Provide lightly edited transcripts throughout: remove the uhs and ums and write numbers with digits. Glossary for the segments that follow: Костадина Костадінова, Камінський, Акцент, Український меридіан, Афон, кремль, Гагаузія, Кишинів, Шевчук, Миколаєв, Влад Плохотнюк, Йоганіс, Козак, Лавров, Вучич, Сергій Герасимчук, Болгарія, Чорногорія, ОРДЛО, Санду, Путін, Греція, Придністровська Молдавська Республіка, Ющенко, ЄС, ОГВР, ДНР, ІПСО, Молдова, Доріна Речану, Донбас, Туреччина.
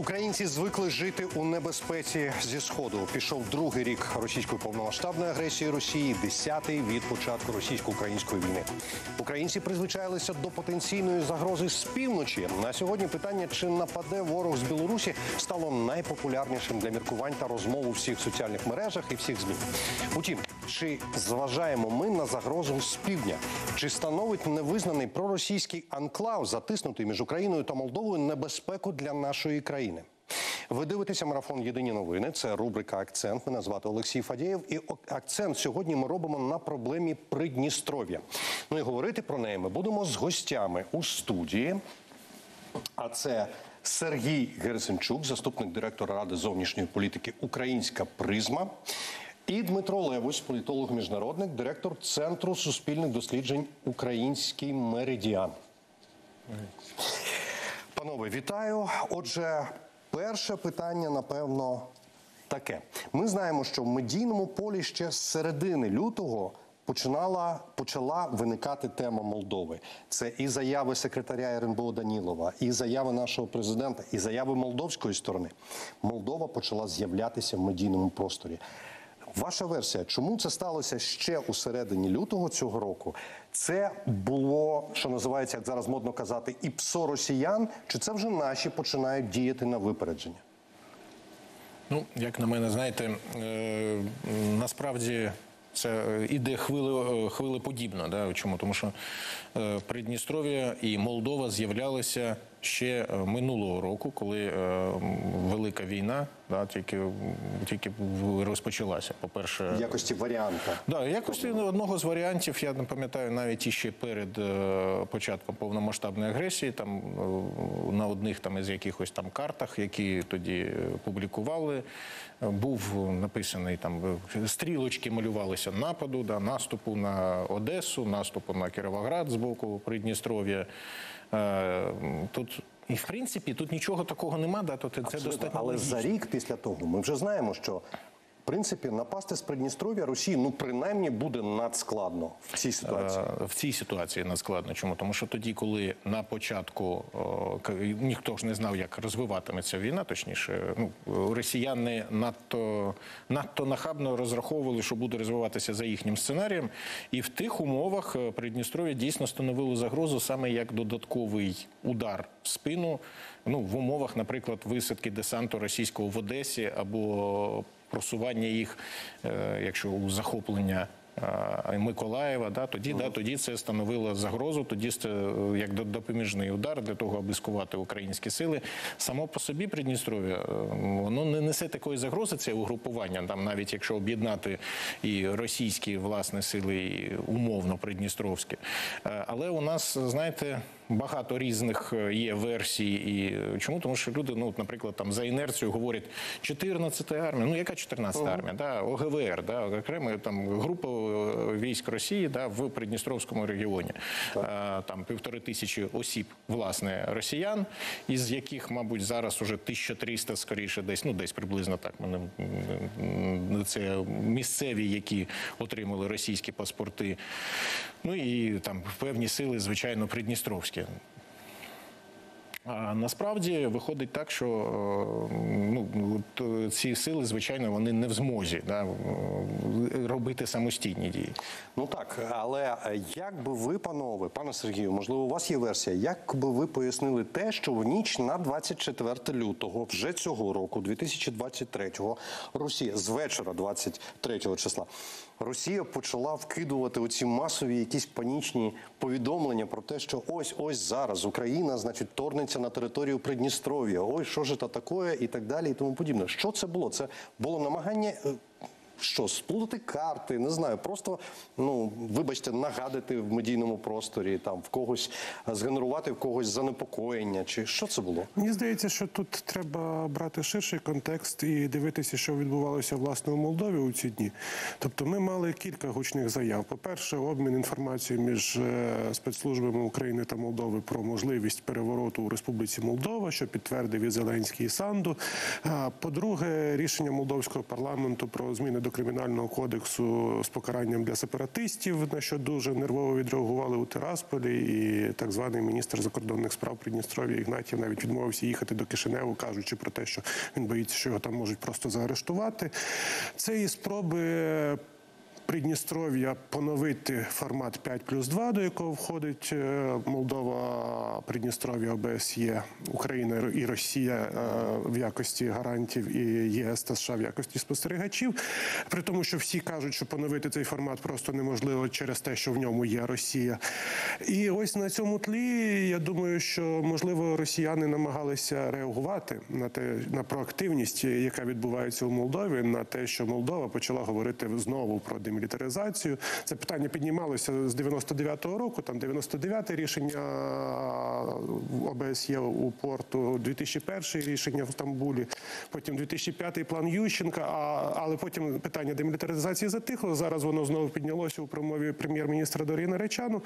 Українці звикли жити у небезпеці зі Сходу. Пішов другий рік російської повномасштабної агресії Росії, 10-й від початку російсько-української війни. Українці призвичайлися до потенційної загрози з півночі. На сьогодні питання, чи нападе ворог з Білорусі, стало найпопулярнішим для міркувань та розмов у всіх соціальних мережах і всіх ЗМІ. Утім, чи зважаємо ми на загрозу з півдня? Чи становить невизнаний проросійський анклав, затиснутий між Україною та Молдовою, небезпеку для нашої країни? Ви дивитеся марафон «Єдині новини». Це рубрика «Акцент». Мене звати Олексій Фадєєв. І акцент сьогодні ми робимо на проблемі Придністров'я. Ну і говорити про неї ми будемо з гостями у студії. А це Сергій Герасимчук, заступник директора Ради зовнішньої політики «Українська призма». І Дмитро Левусь, політолог-міжнародник, директор Центру суспільних досліджень «Український меридіан». Панове, вітаю. Отже, перше питання, напевно, таке. Ми знаємо, що в медійному полі ще з середини лютого почала виникати тема Молдови. Це і заяви секретаря РНБО Данілова, і заяви нашого президента, і заяви молдовської сторони. Молдова почала з'являтися в медійному просторі. Ваша версія, чому це сталося ще у середині лютого цього року? Це було, що називається, як зараз модно казати, і псо росіян, чи це вже наші починають діяти на випередження? Ну, як на мене, знаєте, насправді це іде хвилеподібно. Да? Чому? Тому що Придністров'я і Молдова з'являлися ще минулого року, коли велика війна, да, тільки розпочалася. По-перше, в якості варіанта. Да, в якості одного з варіантів, я не пам'ятаю, навіть іще перед початком повномасштабної агресії, там на одних там із якихось там картах, які тоді публікували, був написаний там стрілочки малювалися нападу, да, наступу на Одесу, наступу на Кіровоград з боку Придністров'я. Тут, і в принципі, тут нічого такого нема, да, то це достатньо. Але за рік після того ми вже знаємо, що в принципі напасти з Придністров'я Росії, ну принаймні, буде надскладно в цій ситуації. В цій ситуації надскладно. Чому? Тому що тоді, коли на початку ніхто ж не знав, як розвиватиметься війна, точніше, ну, росіяни надто нахабно розраховували, що буде розвиватися за їхнім сценарієм, і в тих умовах Придністров'я дійсно становило загрозу саме як додатковий удар в спину, ну, в умовах, наприклад, висадки десанту російського в Одесі або просування їх, якщо у захоплення Миколаєва, да, тоді це становило загрозу, тоді це як допоміжний удар для того, аби скувати українські сили. Само по собі Придністров'я, воно не несе такої загрози, це угрупування, там навіть якщо об'єднати і російські власні сили, і умовно придністровські. Але у нас, знаєте, багато різних є версій. І чому? Тому що люди, ну, наприклад, там за інерцію говорять 14-та армія. Ну, яка 14-та армія? Да? ОГВР, да? Окрема там група військ Росії, да, в Придністровському регіоні. Там 1500 осіб, власне, росіян, із яких, мабуть, зараз уже 1300, скоріше, десь, ну, десь приблизно так. Це місцеві, які отримали російські паспорти. Ну, і там певні сили, звичайно, придністровські. А насправді виходить так, що, ну, ці сили, звичайно, вони не в змозі, да, робити самостійні дії. Ну так, але як би ви, панове, пане Сергію, можливо, у вас є версія, як би ви пояснили те, що в ніч на 24 лютого вже цього року, 2023-го, Росія з вечора 23-го числа, Росія почала вкидувати оці масові якісь панічні повідомлення про те, що ось-ось зараз Україна, значить, торгнеться на територію Придністров'я, ой, що ж це таке, і так далі, і тому подібне. Що це було? Це було намагання, що, сплутати карти, не знаю, просто, ну, вибачте, нагадати в медійному просторі, там, в когось, згенерувати в когось занепокоєння, чи що це було? Мені здається, що тут треба брати ширший контекст і дивитися, що відбувалося, власне, у Молдові у ці дні. Тобто ми мали кілька гучних заяв. По-перше, обмін інформацією між спецслужбами України та Молдови про можливість перевороту у Республіці Молдова, що підтвердив і Зеленський, і Санду. По-друге, рішення молдовського парламенту про зміни до до Кримінального кодексу з покаранням для сепаратистів, на що дуже нервово відреагували у Тирасполі, і так званий міністр закордонних справ Придністров'я Ігнатів навіть відмовився їхати до Кишиневу, кажучи про те, що він боїться, що його там можуть просто заарештувати. Це і спроби Придністров'я поновити формат 5+2, до якого входить Молдова, Придністров'я, ОБСЄ, Україна і Росія в якості гарантів, і ЄС та США в якості спостерігачів. При тому, що всі кажуть, що поновити цей формат просто неможливо через те, що в ньому є Росія. І ось на цьому тлі, я думаю, що, можливо, росіяни намагалися реагувати на проактивність, яка відбувається у Молдові, на те, що Молдова почала говорити знову про демілітаризацію. Це питання піднімалося з 99-го року, там 99-те рішення ОБСЄ у Порту, 2001-й рішення в Стамбулі, потім 2005-й план Ющенка, але потім питання демілітаризації затихло, зараз воно знову піднялося у промові прем'єр-міністра Доріна Речану.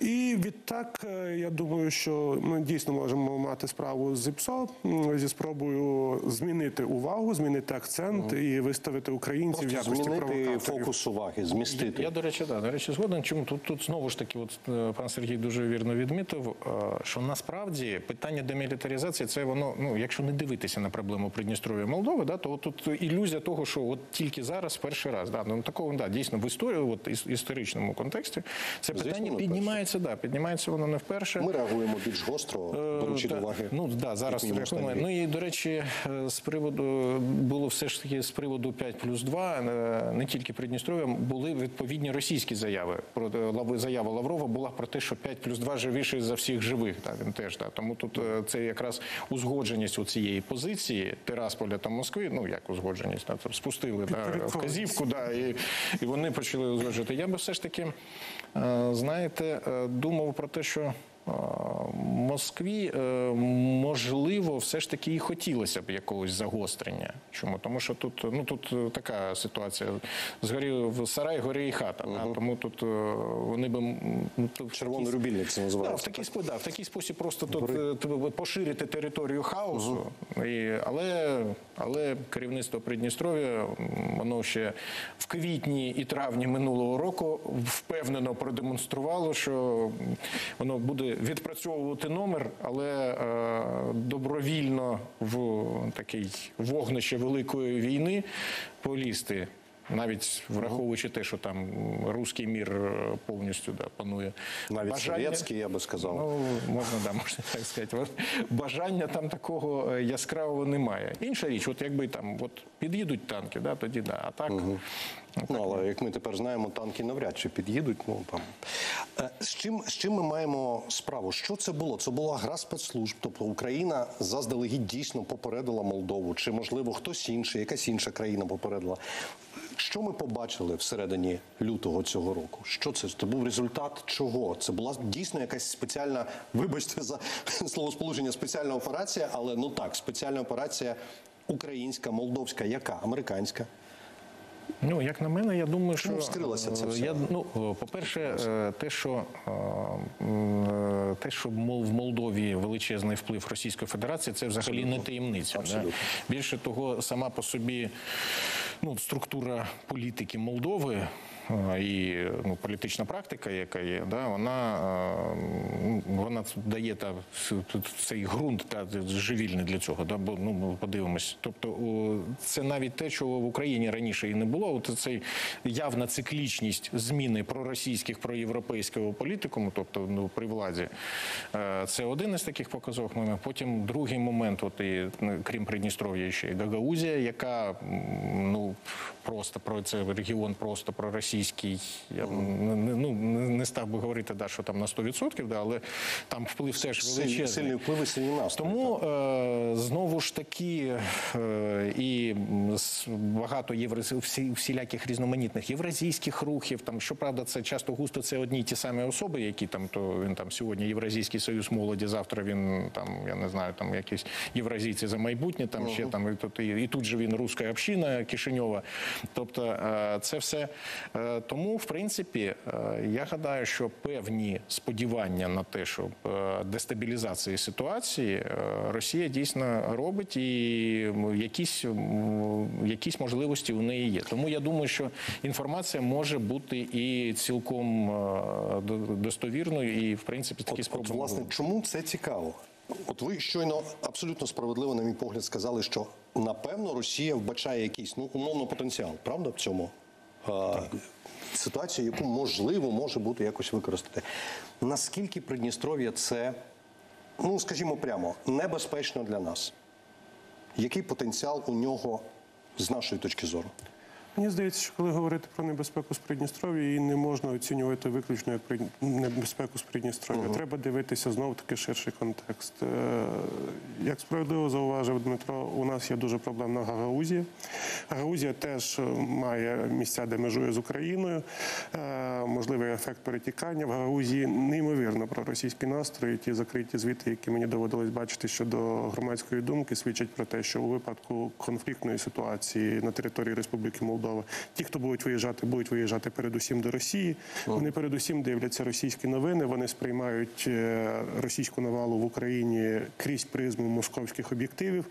І відтак, я думаю, що ми дійсно можемо мати справу з ІПСО, зі спробою змінити увагу, змінити акцент і виставити українців в якості провокаторів. Змінити фокус уваги, змістити. Я, до речі, згоден. Чому? Тут знову ж таки, от, пан Сергій дуже вірно відмітив, що насправді питання демілітаризації, це воно, якщо не дивитися на проблему Придністров'я Молдови, то тут ілюзія того, що от тільки зараз, перший раз, такого, дійсно, в історії, в історичному контексті, це питання піднімається. Піднімається воно не вперше. Ми реагуємо більш гостро, доручити уваги. Зараз реагуємо. І, до речі, було все ж таки з приводу 5+2, не тільки Придністров'я, були відповідні російські заяви. Заява Лаврова була про те, що 5+2 живіший за всіх живих. Тому тут це якраз узгодженість у цієї позиції Тирасполя та Москви, як узгодженість, спустили вказівку, і вони почали узгоджувати. Я би все ж таки, знаєте, думав про те, що Москві, можливо, все ж таки і хотілося б якогось загострення. Чому? Тому що тут така ситуація. Згорів сарай, горі і хата. Тому тут вони би... Червоний рубільник це називається. В такий спосіб просто поширити територію хаосу. Але керівництво Придністров'я, воно ще в квітні і травні минулого року впевнено продемонструвало, що воно буде відпрацьовувати номер, але добровільно в таке вогнище великої війни полізти, навіть враховуючи те, що там руський мір повністю панує. Навіть совєтський, я би сказав. Можна так сказати. Бажання там такого яскравого немає. Інша річ, от якби там під'їдуть танки, тоді да, а так... Але, як ми тепер знаємо, танки навряд чи під'їдуть. З чим ми маємо справу? Що це було? Це була гра спецслужб, тобто Україна заздалегідь дійсно попередила Молдову, чи, можливо, хтось інший, якась інша країна попередила. Що ми побачили всередині лютого цього року? Що це? Це був результат чого? Це була дійсно якась спеціальна, вибачте за словосполучення, спеціальна операція, але, спеціальна операція українська, молдовська, яка? Американська? Як на мене, я думаю, що... Вскрилося це все. По-перше, те, що в Молдові величезний вплив Російської Федерації, це взагалі не таємниця. Більше того, сама по собі структура політики Молдови і політична практика, яка є, вона дає цей ґрунт живільний для цього. Подивимось. Тобто, це навіть те, чого в Україні раніше і не було. Це явна циклічність зміни проросійських, проєвропейського політикуму, тобто при владі. Це один із таких показових моментів. Потім другий момент, крім Придністров'я, ще і Гагаузія, яка регіон просто проросійський. Я не став би говорити, що там на 100%, але там вплив все ж величезний. Сильний вплив і сильний настрій. Тому, знову ж таки, і багато всіляких різноманітних євразійських рухів, щоправда, це часто густо, це одні й ті самі особи, які там, сьогодні Євразійський союз молоді, завтра він, я не знаю, якісь євразійці за майбутнє, і тут же він руська община Кишиньова. Тобто, це все... Тому, в принципі, я гадаю, що певні сподівання на те, щоб дестабілізації ситуації Росія дійсно робить, і якісь можливості у неї є. Тому я думаю, що інформація може бути і цілком достовірною, і, в принципі, такі спроби. Власне, чому це цікаво? От ви щойно абсолютно справедливо, на мій погляд, сказали, що, напевно, Росія вбачає якийсь, умовно, потенціал, правда, в цьому? Ситуацію, яку, можливо, може бути якось використати. Наскільки Придністров'я це, скажімо прямо, небезпечно для нас? Який потенціал у нього з нашої точки зору? Мені здається, що коли говорити про небезпеку з Придністров'я, її не можна оцінювати виключно як небезпеку з Придністров'я. Треба дивитися знову-таки ширший контекст. Як справедливо зауважив Дмитро, у нас є дуже проблемна Гагаузія. Гагаузія теж має місця, де межує з Україною. Можливий ефект перетікання. В Гагаузії неймовірно проросійські настрої. Ті закриті звіти, які мені доводилось бачити щодо громадської думки, свідчать про те, що у випадку конфліктної ситуації на території Республіки Молдова ті, хто будуть виїжджати передусім до Росії. Вони передусім дивляться російські новини, вони сприймають російську навалу в Україні крізь призму московських об'єктивів.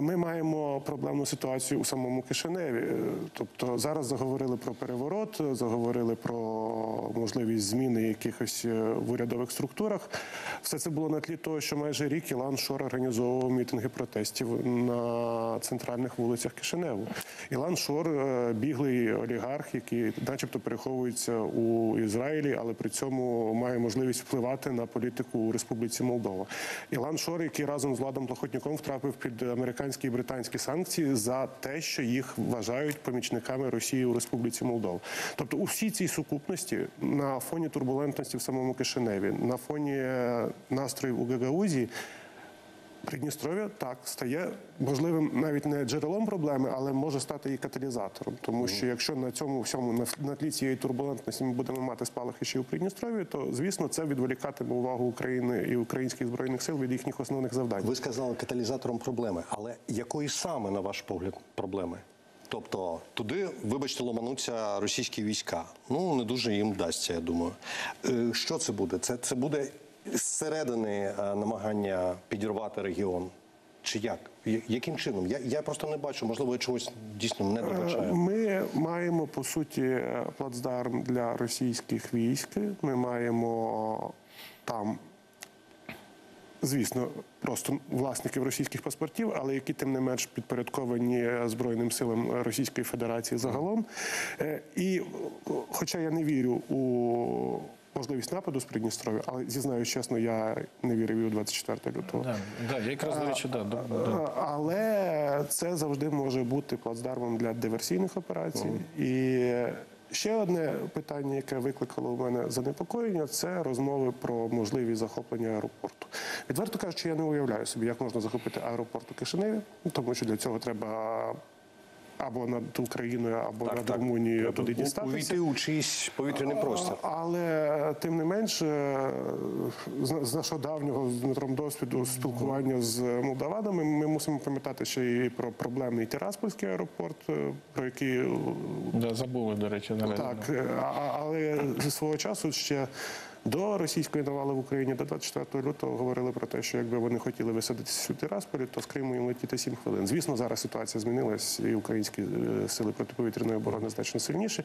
Ми маємо проблемну ситуацію у самому Кишиневі. Тобто зараз заговорили про переворот, заговорили про можливість зміни якихось в урядових структурах. Все це було на тлі того, що майже рік Ілан Шор організовував мітинги протестів на центральних вулицях Кишиневу. Ілан Шор біглий олігарх, який начебто переховується у Ізраїлі, але при цьому має можливість впливати на політику у Республіці Молдова. Ілан Шор, який разом з Владом Плохотнюком втрапив під американські і британські санкції за те, що їх вважають помічниками Росії у Республіці Молдова. Тобто у всій цій сукупності, на фоні турбулентності в самому Кишиневі, на фоні настроїв у Гагаузії, Придністров'я, так, стає можливим навіть не джерелом проблеми, але може стати і каталізатором. Тому що якщо на цьому всьому, на тлі цієї турбулентності ми будемо мати спалахи ще й у Придністров'ї, то, звісно, це відволікатиме увагу України і українських збройних сил від їхніх основних завдань. Ви сказали каталізатором проблеми, але якої саме, на ваш погляд, проблеми? Тобто туди, вибачте, ломануться російські війська. Не дуже їм вдасться, я думаю. Що це буде? Це буде... зсередини намагання підірвати регіон? Чи як? Яким чином? Я просто не бачу, можливо, я чогось дійсно не добачаю. Ми маємо, по суті, плацдарм для російських військ. Ми маємо там, звісно, просто власників російських паспортів, але які, тим не менш, підпорядковані Збройним силам Російської Федерації загалом. І, хоча я не вірю у... можливість нападу з Придністров'я, але, зізнаю чесно, я не вірив і у 24 лютого. Так, я якраз вирішив, так. Але це завжди може бути плацдармом для диверсійних операцій. І ще одне питання, яке викликало у мене занепокоєння, це розмови про можливість захоплення аеропорту. Відверто кажучи, я не уявляю собі, як можна захопити аеропорт у Кишиневі, тому що для цього треба... або над Україною, або над Румунією туди дістатися. Увійти у чийсь повітряний простір. Але, тим не менш, з нашого давнього з Дмитром досвіду спілкування з молдаванами, ми мусимо пам'ятати ще і про проблемний Тираспольський аеропорт, про який... Забули, до речі, наразі. Так, але зі свого часу ще... до російської навали в Україні, до 24 лютого говорили про те, що якби вони хотіли висадитися у Тирасполі, то з Криму їм летіти 7 хвилин. Звісно, зараз ситуація змінилась, і українські сили протиповітряної оборони значно сильніші.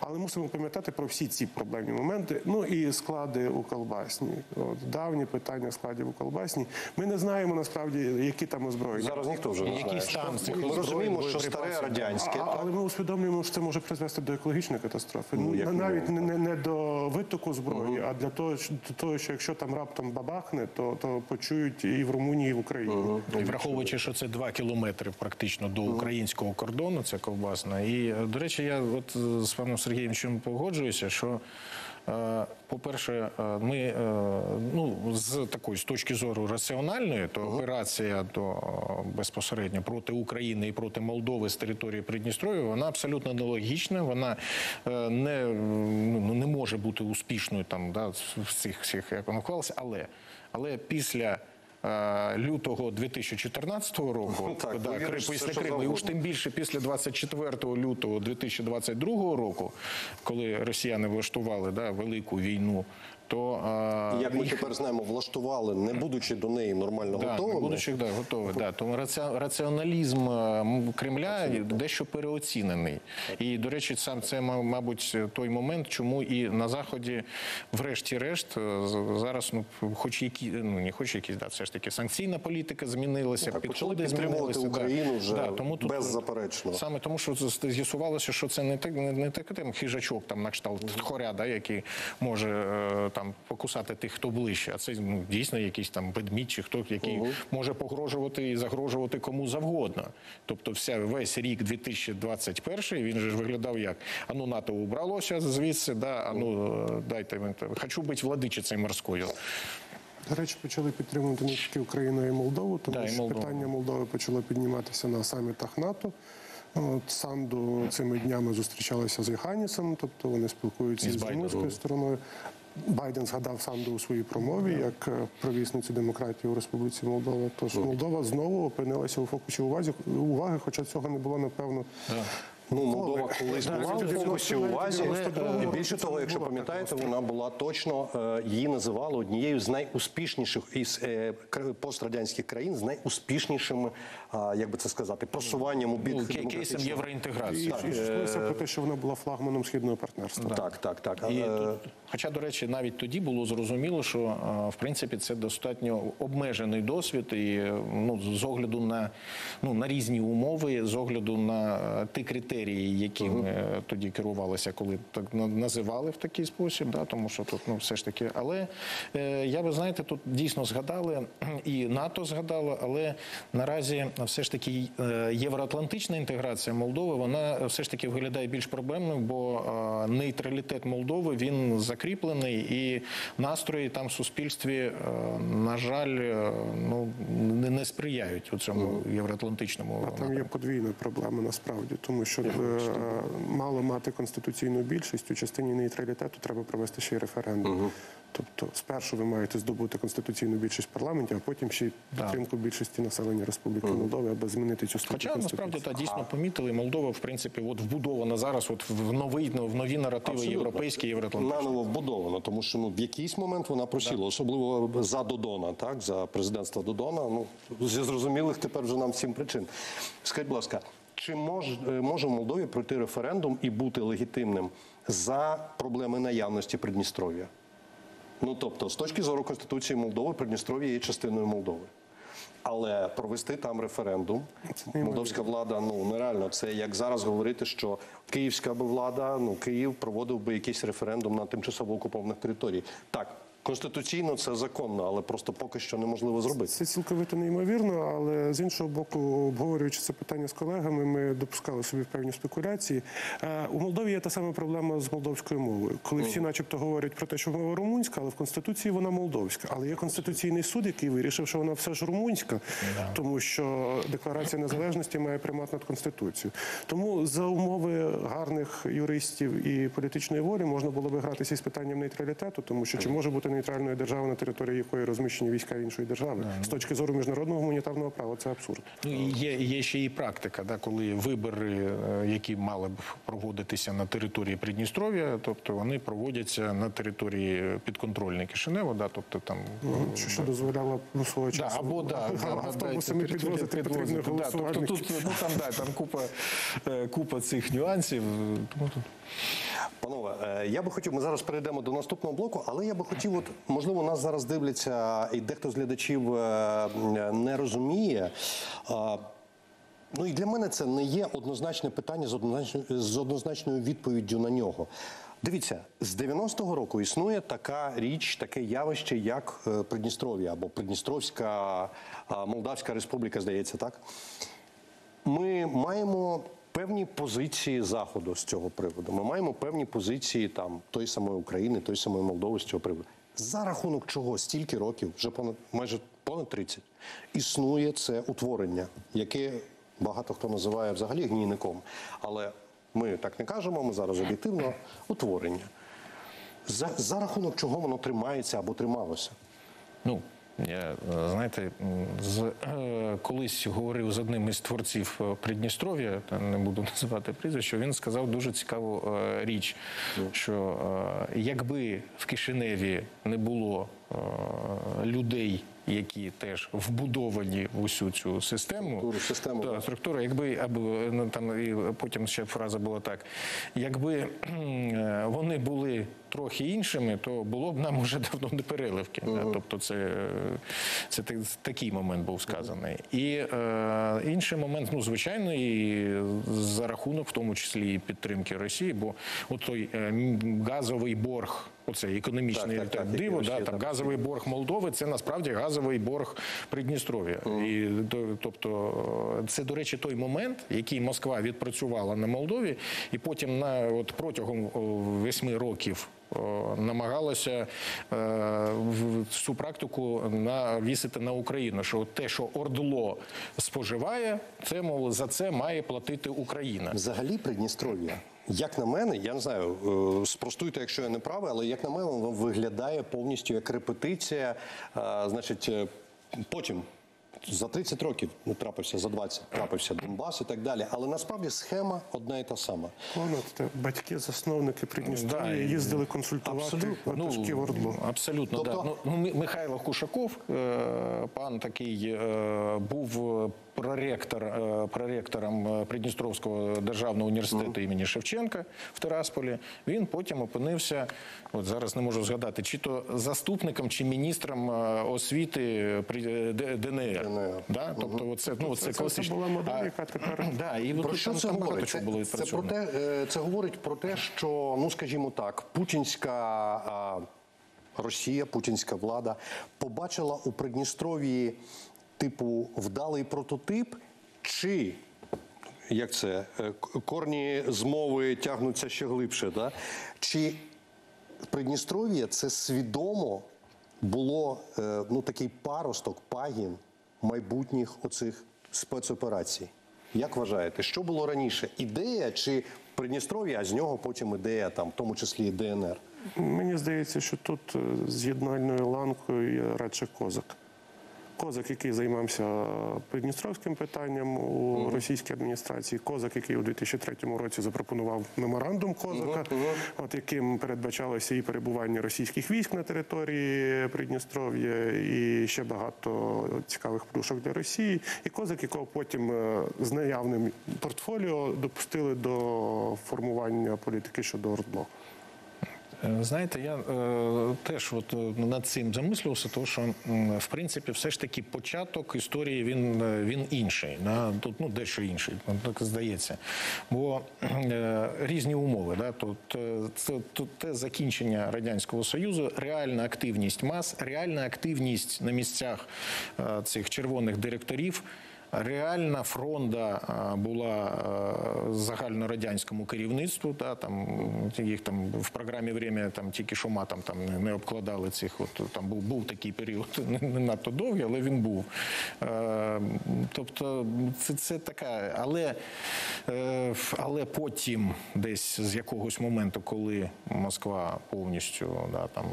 Але мусимо пам'ятати про всі ці проблемні моменти. І склади у Колбасні. Давні питання складів у Колбасні. Ми не знаємо, насправді, які там озброєння. Зараз ніхто вже не знає. Ми розуміємо, що старе радянське. Але ми усвідомлюємо, що це може призвести до екологічної катастрофи. Навіть не до витоку зброї, а для того, що якщо там раптом бабахне, то почують і в Румунії, і в Україні. Враховуючи, що це 2 кілометри практично до українського кордону, це Колбасна. І, до речі, я з паном Сергійовичем погоджуюся, що, по-перше, ми, з точки зору раціональної, то операція безпосередньо проти України і проти Молдови з території Придністров'я, вона абсолютно нелогічна, вона не може бути успішною в цих, як воно вклалося, але після лютого 2014 року, так, да, після Криму, і уж тим більше після 24 лютого 2022 року, коли росіяни влаштували велику війну, то, як ми тепер знаємо, влаштували, не будучи до неї нормально готовими. Тому раціоналізм Кремля дещо переоцінений. І, до речі, сам це, мабуть, той момент, чому і на Заході, врешті-решт, зараз, все ж таки, санкційна політика змінилася, підходи змінилися. Україну вже беззаперечно. Саме тому, що з'ясувалося, що це не такий хижачок на кшталт хоря, який може покусати тих, хто ближче, а це дійсно якийсь ведмідь чи хтось, який може погрожувати і загрожувати кому завгодно. Тобто весь рік 2021, він же ж виглядав як, ану НАТО убралося звідси, ану дайте, хочу бути владичицею морською. До речі, почали підтримувати не тільки Україну і Молдову, тому що питання Молдови почало підніматися на самітах НАТО. Санду цими днями зустрічалася з Йоганісом, тобто вони спілкуються з румунською стороною. Байден згадав Санду у своїй промові як провісницю демократії у Республіці Молдова. Тож Молдова знову опинилася у фокусі уваги, хоча цього не було, напевно, Молдова колись була в фокусі увазі. Більше того, якщо пам'ятаєте, вона була точно, її називали однією з найуспішніших із пострадянських країн, з найуспішнішим, як би це сказати, просуванням у бік кейсом євроінтеграції. І йшлося про те, що вона була флагманом Східного партнерства. Так. Хоча, до речі, навіть тоді було зрозуміло, що, в принципі, це достатньо обмежений досвід і з огляду на різні умови, з огляду на ті критерії, якими тоді керувалися, коли називали в такий спосіб, тому що тут все ж таки. Але, я би, знаєте, тут дійсно згадали, і НАТО згадало, але наразі все ж таки євроатлантична інтеграція Молдови, вона все ж таки виглядає більш проблемною, бо нейтралітет Молдови, він закріплений, і настрої там в суспільстві, на жаль, не сприяють у цьому євроатлантичному. А там є подвійна проблема, насправді, тому що мало мати конституційну більшість, у частині нейтралітету треба провести ще й референдум. Тобто спершу ви маєте здобути конституційну більшість парламентів, а потім ще й підтримку більшості населення Республіки Молдови, аби змінити цю статтю Конституції. Хоча, насправді, дійсно помітили, Молдова, в принципі, вбудована зараз в нові наративи європейські, євроатлантичні. Наново вбудована, тому що в якийсь момент вона просіла, особливо за Додона, за президентства Додона, зі зрозумілих тепер вже нам всім причин. Скажіть, будь ласка, чи може в Молдові пройти референдум і бути легітимним за проблеми наявності Придністров'я? Ну, тобто, з точки зору Конституції Молдови, Придністров'я є частиною Молдови. Але провести там референдум, молдовська влада, нереально, це як зараз говорити, що київська би влада, Київ проводив би якийсь референдум на тимчасово окупованих територіях. Так. Конституційно це законно, але просто поки що неможливо зробити. Це цілковито неймовірно, але з іншого боку, обговорюючи це питання з колегами, ми допускали собі певні спекуляції. У Молдові є та сама проблема з молдовською мовою. Коли всі начебто говорять про те, що мова румунська, але в Конституції вона молдовська. Але є Конституційний суд, який вирішив, що вона все ж румунська, тому що Декларація Незалежності має примат над Конституцією. Тому за умови гарних юристів і політичної волі можна було би гратися із питанням нейтралітету, тому що чи може бути нейтральної держави, на території якої розміщені війська іншої держави. З точки зору міжнародного гуманітарного права це абсурд. Є ще і практика, коли вибори, які мали б проводитися на території Придністров'я, тобто вони проводяться на території підконтрольної Кишиневу, тобто там... Що дозволяло б свого часу. Або, автобусами підвозити потрібне голосувальники. Там купа цих нюансів. Панове, я би хотів, ми зараз перейдемо до наступного блоку, але я би хотів, можливо, нас зараз дивляться, і дехто з глядачів не розуміє. І для мене це не є однозначне питання з однозначною відповіддю на нього. Дивіться, з 90-го року існує така річ, таке явище, як Придністров'я, або Придністровська Молдавська Республіка, здається, так? Ми маємо... певні позиції Заходу з цього приводу. Ми маємо певні позиції тої самої України, тої самої Молдови з цього приводу. За рахунок чого стільки років, вже майже понад 30, існує це утворення, яке багато хто називає взагалі гнійником. Але ми так не кажемо, ми зараз об'єктивно утворення. За рахунок чого воно тримається або трималося? Я, знаєте, колись говорив з одним із творців Придністров'я, не буду називати прізвище, він сказав дуже цікаву річ, що якби в Кишиневі не було людей, які теж вбудовані в усю цю систему, структуру, якби, там і потім ще фраза була так, якби вони були трохи іншими, то було б нам уже давно не переливки. Да? Тобто це такий момент був сказаний. І інший момент, ну, звичайно, і за рахунок, в тому числі, і підтримки Росії, бо от той газовий борг, оце економічний диво, да, там газовий борг Молдови, це насправді газовий борг Придністров'я. Тобто це, до речі, той момент, який Москва відпрацювала на Молдові, і потім протягом 8 років намагалася цю практику навісити на Україну, що те, що ОРДЛО споживає, це, мол, за це має платити Україна. Взагалі Придністров'я, як на мене, я не знаю, спростуйте, якщо я не правий, але як на мене, воно виглядає повністю як репетиція, значить, потім. За 30 років, ну, трапився, за 20, трапився Донбас і так далі. Але насправді схема одна і та сама. Батьки-засновники Придністров'я їздили консультувати ватажків ОРДЛО. Абсолютно, так. Тобто... Да. Ну, Михайло Кушаков, пан такий, був проректором Придністровського державного університету імені Шевченка в Тирасполі. Він потім опинився, от зараз не можу згадати, чи то заступником, чи міністром освіти ДНР. Да? Тобто це, ну, це була модель, яка тепер... Да, і про що це говорить? Це говорить про те, що, ну, скажімо так, путінська Росія, путінська влада побачила у Придністров'ї типу вдалий прототип, чи, як це, корні змови тягнуться ще глибше, да? Чи Придністров'я це свідомо було, ну, такий паросток, пагін майбутніх оцих спецоперацій? Як вважаєте, що було раніше? Ідея чи Придністров'я, а з нього потім ідея, там, в тому числі і ДНР? Мені здається, що тут з'єднальною ланкою радше Козак. Козак, який займався придністровським питанням у російській адміністрації, Козак, який у 2003 році запропонував меморандум Козака, от яким передбачалося і перебування російських військ на території Придністров'я, і ще багато цікавих плюшок для Росії. І Козак, якого потім з наявним портфоліо допустили до формування політики щодо ОРДЛО. Знаєте, я теж от над цим замислився, тому що, в принципі, все ж таки початок історії, він інший. Тут, ну, дещо інший, так здається. Бо різні умови. Да? Тут те закінчення Радянського Союзу, реальна активність мас, реальна активність на місцях цих червоних директорів, реальна фронда була загальнорадянському керівництву, да, там, їх там в програмі «Время» там, тільки шума там, не обкладали цих, от, там був такий період, не надто довгий, але він був. Тобто це така, але потім десь з якогось моменту, коли Москва повністю, да, там,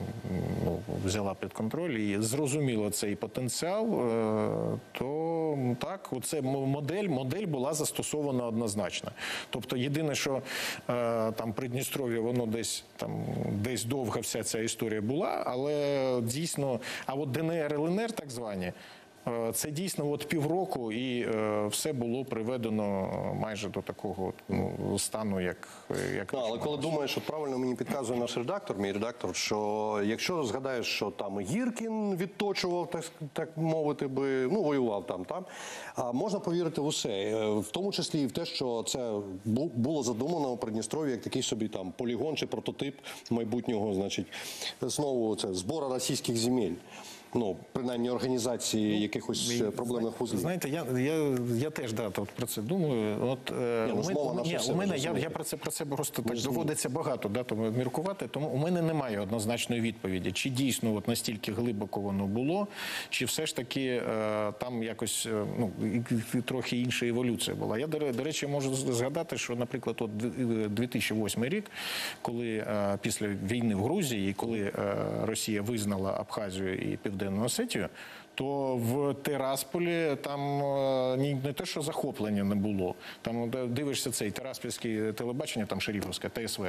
ну, взяла під контроль і зрозуміла цей потенціал, то так, оце модель була застосована однозначно. Тобто єдине, що там Придністров'я, воно десь довга вся ця історія була, але дійсно, а от ДНР, ЛНР так звані, це дійсно от півроку і все було приведено майже до такого, ну, стану, як але коли думаєш, що правильно мені підказує наш редактор, мій редактор, що якщо згадаєш, що там Гіркін відточував, так мовити би, ну, воював там, можна повірити в усе, в тому числі і в те, що це було задумано у Придністров'ї як такий собі там полігон чи прототип майбутнього, значить, знову це збору російських земель. Ну, принаймні, організації якихось проблемних вузлів. Знаєте, я теж, да, про це думаю. От, у мене, я про це просто так доводиться багато, да, тому міркувати, тому у мене немає однозначної відповіді, чи дійсно от настільки глибоко воно було, чи все ж таки там якось, ну, трохи інша еволюція була. Я, до речі, можу згадати, що, наприклад, от 2008 рік, коли після війни в Грузії, коли Росія визнала Абхазію і Південну Південну Осетію, то в Тирасполі там не те, що захоплення не було. Там дивишся цей тираспільське телебачення, там Шеріфовське, ТСВ,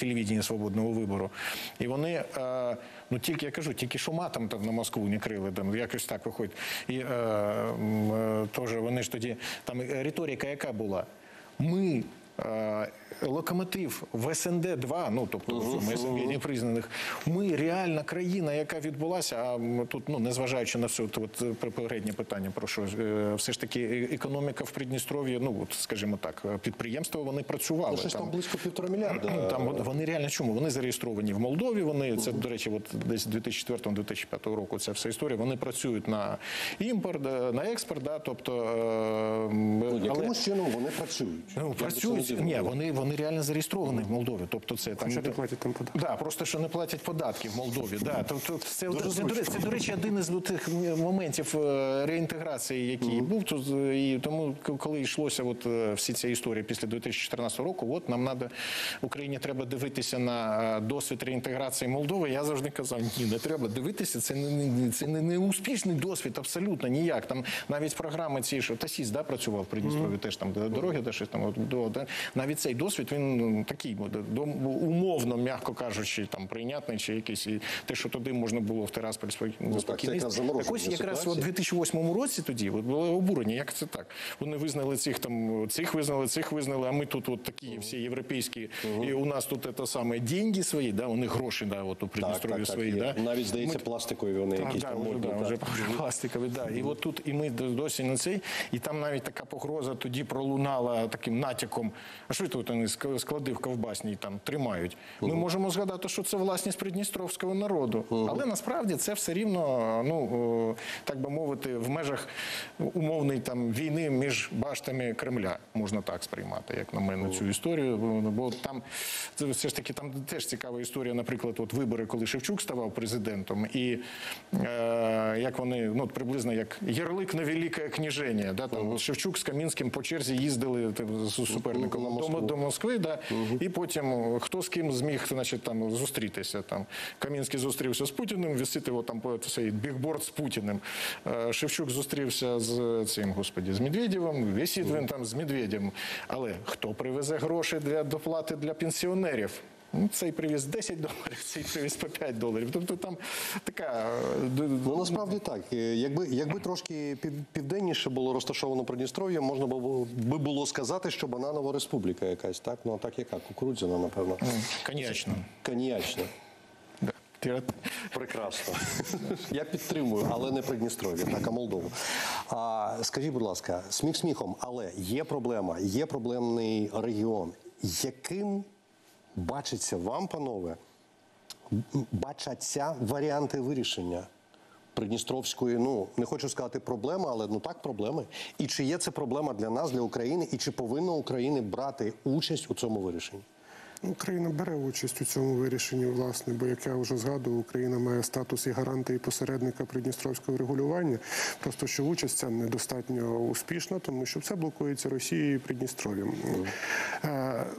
телевізійне свободного вибору. І вони, ну тільки, я кажу, тільки що матом там на Москву не крили, там якось так виходить. І теж вони ж тоді, там риторика яка була? Ми... локомотив в СНД-2, ну, тобто в СНД непризнаних, ми реальна країна, яка відбулася, а тут, ну, незважаючи на все, от попереднє питання, про що, все ж таки, економіка в Придністров'ї, ну, от, скажімо так, підприємства, вони працювали. Це ж там близько 1,5 мільярда. Там, вони реально чому? Вони зареєстровані в Молдові, вони, це, до речі, от десь 2004-2005 року ця вся історія, вони працюють на імпорт, на експорт, да, тобто... Якимось чином вони працюють. Ну, працюють. Ні, вони реально зареєстровані в Молдові. Тобто це там... Що не платять там податки. Да, просто що не платять податки в Молдові. Да. Тобто це, до речі, один із тих моментів реінтеграції, який був. І тому, коли йшлося от, всі ці історії після 2014 року, от нам треба, Україні треба дивитися на досвід реінтеграції Молдови. Я завжди казав, ні, не треба дивитися, це не успішний досвід, абсолютно ніяк. Там навіть програми ці, що ТАСІС, да, працював в Придністров'ї, теж там дороги, да, щось там до... Навіть цей досвід, він такий, умовно, м'яко кажучи, там, прийнятний чи якийсь, і те, що туди можна було в Тирасполь спокійно. Так ось якраз у 2008 році тоді було обурення, як це так? Вони визнали цих, там, цих визнали, а ми тут от такі всі європейські, і у нас тут це саме деньги свої, да, у них гроші, да, от у Придністров'ї свої, да. Навіть, здається, пластикові вони якісь там. Так, вже пластикові, да. І от тут, і ми досі на цей, і там навіть така погроза тоді пролунала таким натяком, а що тут вони склади в Колбасні там тримають? Ми можемо згадати, що це власність придністровського народу. Але насправді це все рівно, ну, так би мовити, в межах умовної там війни між баштами Кремля. Можна так сприймати, як на мене, цю історію. Бо там, це все ж таки, там теж цікава історія, наприклад, от вибори, коли Шевчук ставав президентом, і як вони, ну, приблизно як ярлик на велике княження, да, там Шевчук з Камінським по черзі їздили з суперником до Москви, да, і потім хто з ким зміг, значить, там, зустрітися. Там. Камінський зустрівся з Путіним, висить його там цей бігборд з Путіним. Шевчук зустрівся з цим, господі, з Медведєвим, висить він там з Медведєм. Але хто привезе гроші для доплати для пенсіонерів? Цей привіз $10, цей привіз по $5. Тобто там така... Ну, насправді так. Якби трошки південніше було розташовано Придністров'я, можна би було сказати, що бананова республіка якась, так? Ну, а так яка? Кукурудзяна, напевно. Коньячна. Коньячна. Прекрасно. Я підтримую, але не Придністров'я, так, а Молдову. Скажіть, будь ласка, сміх сміхом, але є проблема, є проблемний регіон. Яким... Бачаться вам, панове, бачаться варіанти вирішення придністровської, ну, не хочу сказати проблеми, але, ну, так, проблеми. І чи є це проблема для нас, для України, і чи повинна Україна брати участь у цьому вирішенні? Україна бере участь у цьому вирішенні, власне, бо, як я вже згадував, Україна має статус і гаранта, і посередника придністровського регулювання. Просто, що участь ця недостатньо успішна, тому що все блокується Росією і Придністров'ям.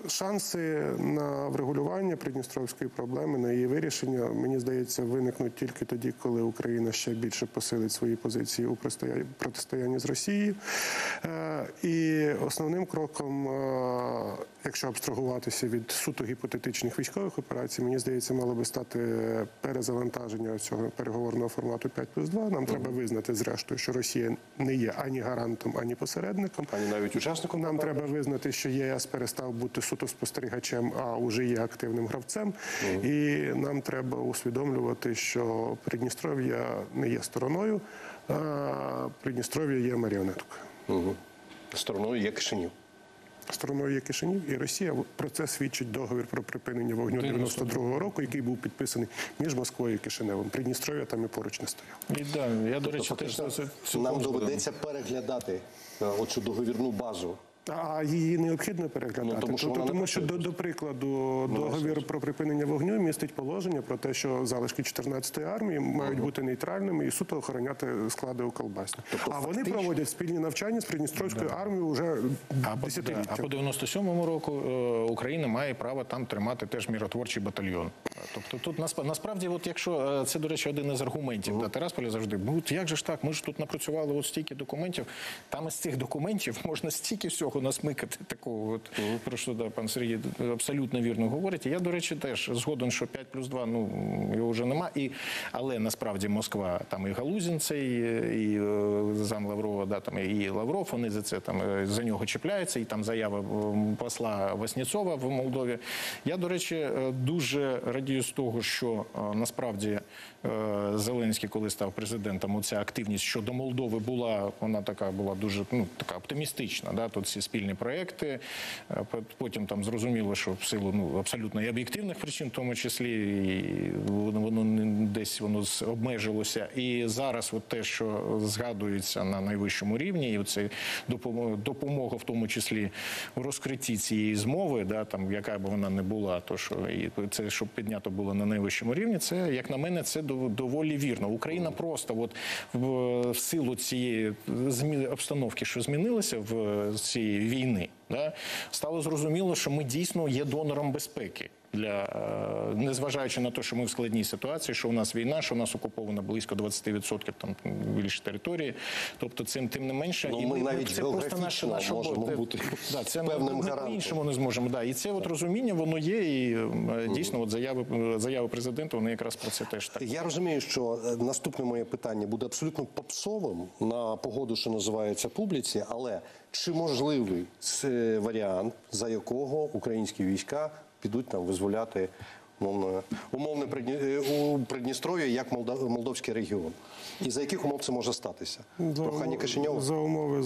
Шанси на врегулювання придністровської проблеми, на її вирішення, мені здається, виникнуть тільки тоді, коли Україна ще більше посилить свої позиції у протистоянні з Росією. І основним кроком, якщо абстрагуватися від суто гіпотетичних військових операцій, мені здається, мало би стати перезавантаження цього переговорного формату 5+2. Нам треба визнати, зрештою, що Росія не є ані гарантом, ані посередником. Ані навіть учасником. Нам треба визнати, що ЄС перестав бути суто спостерігачем, а вже є активним гравцем. І нам треба усвідомлювати, що Придністров'я не є стороною, а Придністров'я є маріонеткою. Стороною є Кишинів. Стороною є Кишинів, і Росія, про це свідчить договір про припинення вогню 92-го року, який був підписаний між Москвою і Кишиневом. Придністров'я там і поруч не стояв. Нам доведеться переглядати оцю договірну базу А її необхідно переглядати, тому що до прикладу, договір про припинення вогню містить положення про те, що залишки 14-ї армії мають бути нейтральними і суто охороняти склади у Колбасні. Тобто, а фактично... вони проводять спільні навчання з Придністровською армією вже десятиліття. А по 97-му року Україна має право там тримати теж миротворчий батальйон. Тобто тут насправді, от якщо це, до речі, один із аргументів Тирасполя завжди, як же ж так, ми ж тут напрацювали от стільки документів, там із цих документів можна стільки всього насмикати такого, про що пан Сергій абсолютно вірно говорить. І я, до речі, теж згоден, що 5+2, його вже нема. Але, насправді, Москва, там і Галузін цей, і зам Лаврова, і Лавров, вони за нього чіпляються, і там заява посла Васнєцова в Молдові. Я, до речі, дуже радію з того, що, насправді, Зеленський, коли став президентом, оця активність щодо Молдови була, вона така була дуже, така оптимістична, тут ці спільні проекти, потім там зрозуміло, що в силу абсолютно і об'єктивних причин, в тому числі, і воно десь обмежилося. І зараз от те, що згадується на найвищому рівні, і оце допомога, в тому числі, в розкритті цієї змови, яка б вона не була, це, щоб піднято було на найвищому рівні, це, як на мене, це доволі вірно. Україна просто в силу цієї обстановки, що змінилася в цієї війни, стало зрозуміло, що ми дійсно є донором безпеки. Незважаючи на те, що ми в складній ситуації, що у нас війна, що у нас окуповано близько 20% більше території. Тобто цим тим не менше. Ми навіть географічно можемо бути певним гарантом. І це розуміння, воно є, і дійсно заяви президента, вони якраз про це теж так. Я розумію, що наступне моє питання буде абсолютно попсовим на погоду, що називається публіці, але чи можливий варіант, за якого українські війська підуть там визволяти умовне Придністров'я як молдовський регіон? І за яких умов це може статися? Прохання Кишиньова? За умови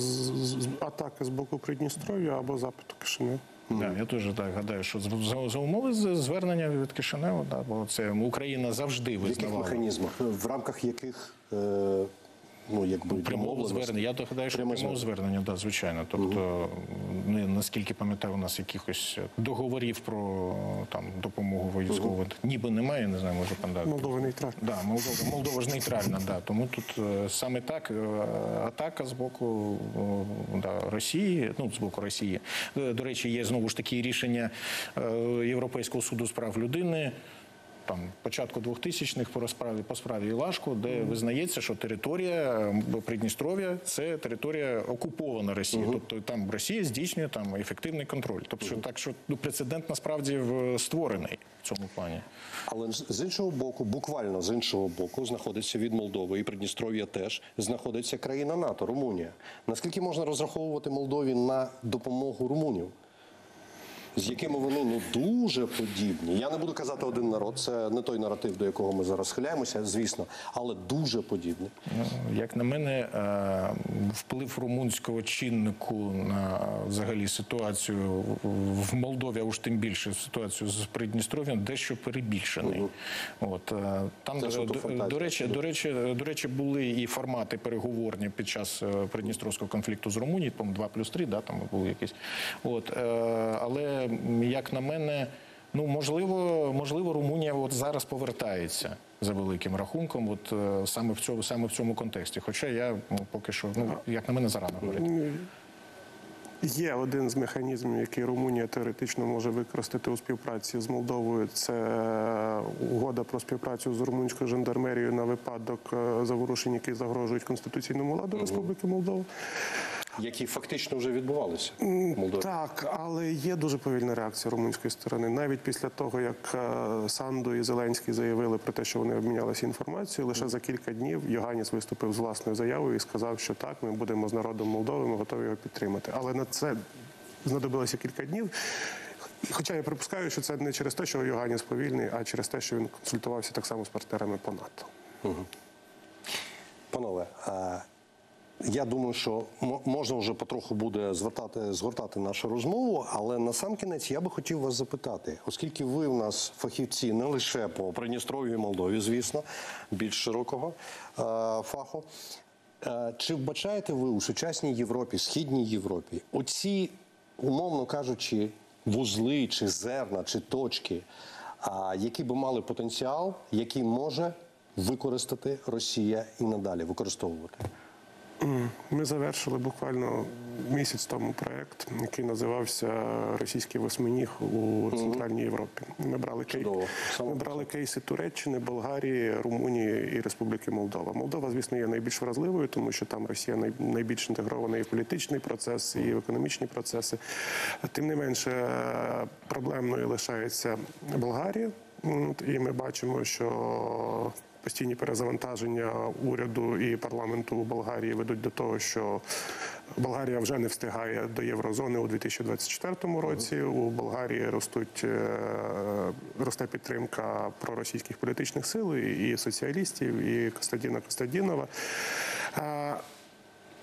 атаки з боку Придністров'я або запиту Кишинева. Я теж так гадаю, що за умови звернення від Кишинева, бо це Україна завжди визнавала. В яких механізмах? В рамках яких... Прямого звернення. Я догадаю, що прямого звернення, звичайно. Тобто, наскільки пам'ятаю, у нас якихось договорів про допомогу військову ніби немає, не знаю, може пан Данілов. Молдова нейтральна. Молдова ж нейтральна, тому тут саме так атака з боку Росії, До речі, є знову ж такі рішення Європейського суду з прав людини, початку 2000-х по справі Ілашко, де визнається, що територія Придністров'я – це територія окупована Росією. Тобто там Росія здійснює ефективний контроль. Тобто так, що прецедент насправді створений в цьому плані. Але з іншого боку, буквально з іншого боку, знаходиться від Молдови і Придністров'я теж, знаходиться країна НАТО, Румунія. Наскільки можна розраховувати Молдові на допомогу румунів? З якими вони дуже подібні. Я не буду казати один народ, це не той наратив, до якого ми зараз схиляємося, звісно, але дуже подібні. Як на мене, вплив румунського чиннику на взагалі ситуацію в Молдові, а уж тим більше ситуацію з Придністров'ям, дещо перебільшений. Там, до речі, були і формати переговорні під час придністровського конфлікту з Румунією, по-моєму, 2+3, там були якісь. Але як на мене, можливо, Румунія зараз повертається за великим рахунком саме в цьому контексті. Хоча я поки що, як на мене, зарано говорити. Є один з механізмів, який Румунія теоретично може використати у співпраці з Молдовою. Це угода про співпрацю з румунською жандармерією на випадок заворушень, які загрожують конституційному ладу Республіки Молдова. Які фактично вже відбувалися в Молдові. Так, але є дуже повільна реакція румунської сторони. Навіть після того, як Санду і Зеленський заявили про те, що вони обмінялися інформацією, лише за кілька днів Йоганіс виступив з власною заявою і сказав, що так, ми будемо з народом Молдови, ми готові його підтримати. Але на це знадобилося кілька днів. Хоча я припускаю, що це не через те, що Йоганіс повільний, а через те, що він консультувався так само з партнерами по НАТО. Панове, я думаю, що можна вже потроху буде згортати нашу розмову, але насамкінець я би хотів вас запитати, оскільки ви в нас фахівці не лише по Придністров'ю і Молдові, звісно, більш широкого фаху, чи вбачаєте ви у сучасній Європі, Східній Європі оці умовно кажучи, вузли чи зерна, чи точки, які би мали потенціал, який може використати Росія і надалі використовувати? Ми завершили буквально місяць тому проєкт, який називався «Російський восьминіг у Центральній Європі». Ми брали кейси Туреччини, Болгарії, Румунії і Республіки Молдова. Молдова, звісно, є найбільш вразливою, тому що там Росія найбільш інтегрована і в політичний процес, і в економічні процеси. Тим не менше, проблемною лишається Болгарія. І ми бачимо, що постійні перезавантаження уряду і парламенту у Болгарії ведуть до того, що Болгарія вже не встигає до єврозони у 2024 році. У Болгарії росте підтримка проросійських політичних сил, і соціалістів, і Костадіна Костадінова.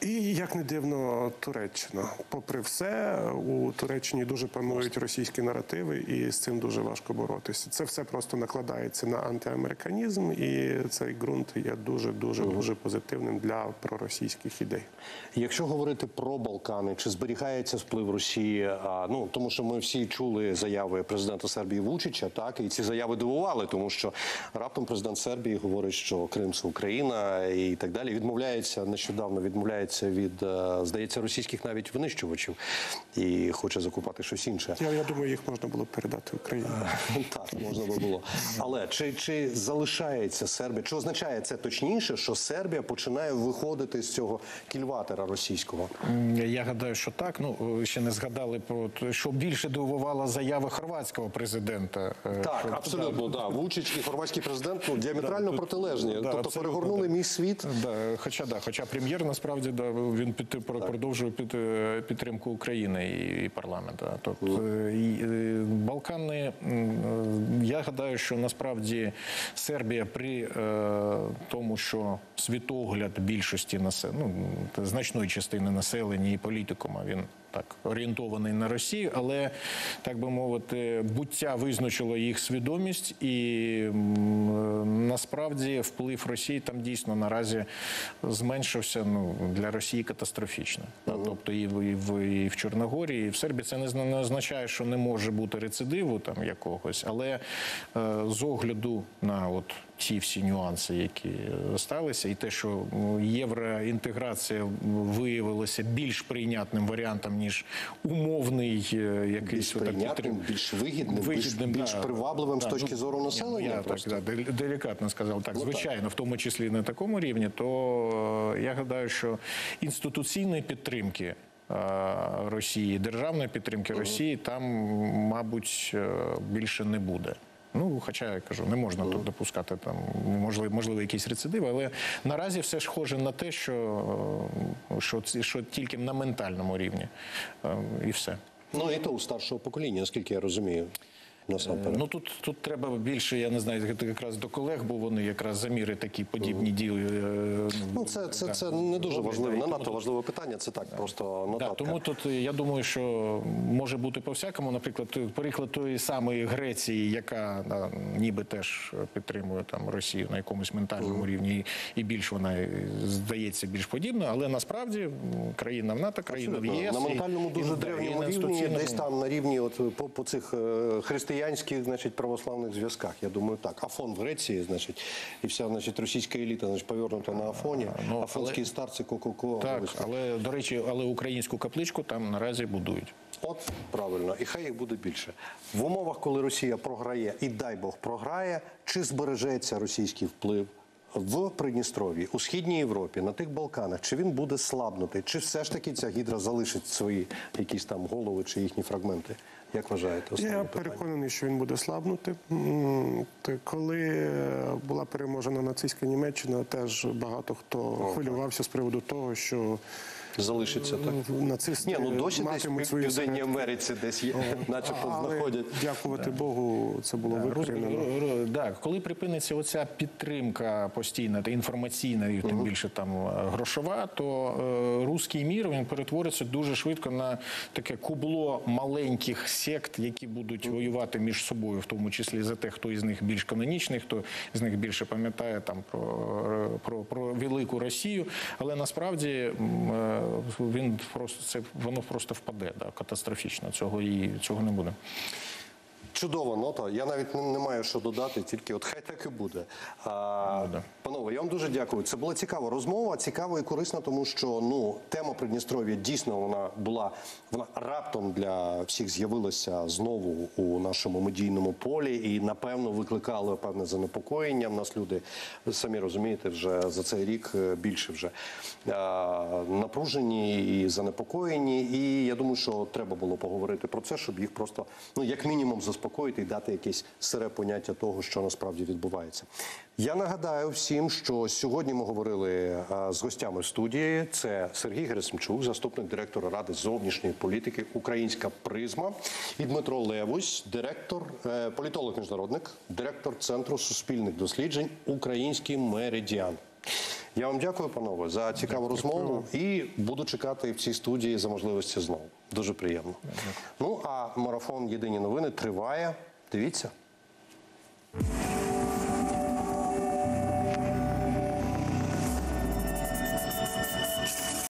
І, як не дивно, Туреччина. Попри все, у Туреччині дуже панують російські наративи, і з цим дуже важко боротися. Це все просто накладається на антиамериканізм, і цей ґрунт є дуже позитивним для проросійських ідей. Якщо говорити про Балкани, чи зберігається вплив Росії? Тому що ми всі чули заяви президента Сербії Вучича, так? І ці заяви дивували, тому що раптом президент Сербії говорить, що Крим – це Україна і так далі. Нещодавно відмовляється від, здається, російських навіть винищувачів і хоче закупати щось інше. Я думаю, їх можна було передати Україні. Так, можна було. Але чи залишається Сербія? Чи означає це точніше, що Сербія починає виходити з цього кільватера російського? Я гадаю, що так. Ще не згадали про те, що більше дивувала заява хорватського президента. Так, абсолютно, так. Вучич і хорватський президент діаметрально протилежні. Тобто перегорнули мій світ. Хоча прем'єр, насправді, він продовжує підтримку України і парламенту. Балкани, я гадаю, що насправді Сербія при тому, що світогляд більшості значної частини населення і політикума, він так орієнтований на Росію, але, так би мовити, буття визначило їх свідомість, і насправді вплив Росії там дійсно наразі зменшився для Росії катастрофічно. Тобто і в Чорногорії, і в Сербії. Це не означає, що не може бути рецидиву там якогось, але з огляду на ці всі нюанси, які сталися, і те, що євроінтеграція виявилася більш прийнятним варіантом, ніж умовний якийсь... Більш прийнятним, більш вигідним, більш привабливим з точки зору населення? Я так делікатно сказав. Так, звичайно, в тому числі на такому рівні, то я гадаю, що інституційної підтримки Росії, державної підтримки Росії там, мабуть, більше не буде. Хоча, я кажу, не можна тут допускати, можливо, якісь рецидиви, але наразі все ж схоже на те, що тільки на ментальному рівні, і все. І то у старшого покоління, наскільки я розумію. Тут треба більше, я не знаю, якраз до колег, бо вони якраз заміри такі подібні дії. Це не дуже важливе, не надто важливе питання, це так, просто нотатка. Тому тут, я думаю, що може бути по-всякому, наприклад, приклад тої самої Греції, яка ніби теж підтримує Росію на якомусь ментальному рівні, і більш вона здається більш подібна, але насправді країна в НАТО, країна в ЄС. На ментальному дуже древньому рівні, десь там на рівні по цих християнських, православних зв'язках, я думаю, так. Афон в Греції, значить, і вся російська еліта повернута на Афоні. Афонські старці, ко-ко-ко. Так, але, до речі, українську капличку там наразі будують. От, правильно. І хай їх буде більше. В умовах, коли Росія програє, і дай Бог програє, чи збережеться російський вплив в Придністров'ї, у Східній Європі, на тих Балканах, чи він буде слабнути, чи все ж таки ця гідра залишить свої якісь там голови чи їхні фрагменти? Як вважаєте? Я переконаний, що він буде слабнути. Коли була переможена нацистська Німеччина, теж багато хто хвилювався з приводу того, що залишиться так. Нацисти матимуть свою... Досі десь в Південній Америці десь є, начебто знаходять. Дякувати Богу, це було викорінено. Так, коли припиниться оця підтримка постійна, інформаційна і тим більше грошова, то руський мір, він перетвориться дуже швидко на таке кубло маленьких сект, які будуть воювати між собою, в тому числі за те, хто із них більш канонічний, хто з них більше пам'ятає про велику Росію. Але насправді він просто це воно просто впаде, да, катастрофічно. Цього не буде. Чудова нота. Я навіть не маю що додати, тільки от хай так і буде. Панове, я вам дуже дякую. Це була цікава розмова, цікава і корисна, тому що тема Придністров'я дійсно вона раптом для всіх з'явилася знову у нашому медійному полі і, напевно, викликала певне занепокоєння. В нас люди, самі розумієте, вже за цей рік більше вже напружені і занепокоєні. І я думаю, що треба було поговорити про це, щоб їх просто, як мінімум, заспокоїти. І дати якесь сире поняття того, що насправді відбувається. Я нагадаю всім, що сьогодні ми говорили з гостями студії. Це Сергій Герасимчук, заступник директора Ради зовнішньої політики «Українська призма», і Дмитро Левусь, політолог-міжнародник, директор Центру суспільних досліджень «Український меридіан». Я вам дякую, панове, за цікаву розмову і буду чекати в цій студії за можливості знову. Дуже приємно. А марафон «Єдині новини» триває. Дивіться.